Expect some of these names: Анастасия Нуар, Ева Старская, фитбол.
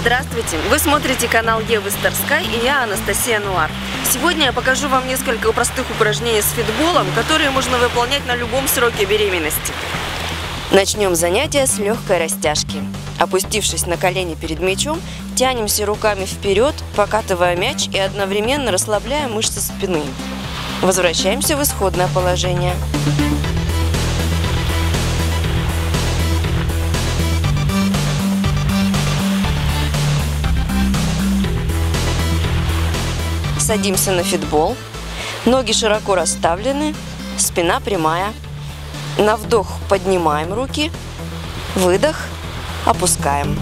Здравствуйте! Вы смотрите канал Евы Старской и я, Анастасия Нуар. Сегодня я покажу вам несколько простых упражнений с фитболом, которые можно выполнять на любом сроке беременности. Начнем занятие с легкой растяжки. Опустившись на колени перед мячом, тянемся руками вперед, покатывая мяч и одновременно расслабляя мышцы спины. Возвращаемся в исходное положение. Садимся на фитбол. Ноги широко расставлены, спина прямая. На вдох поднимаем руки, выдох опускаем.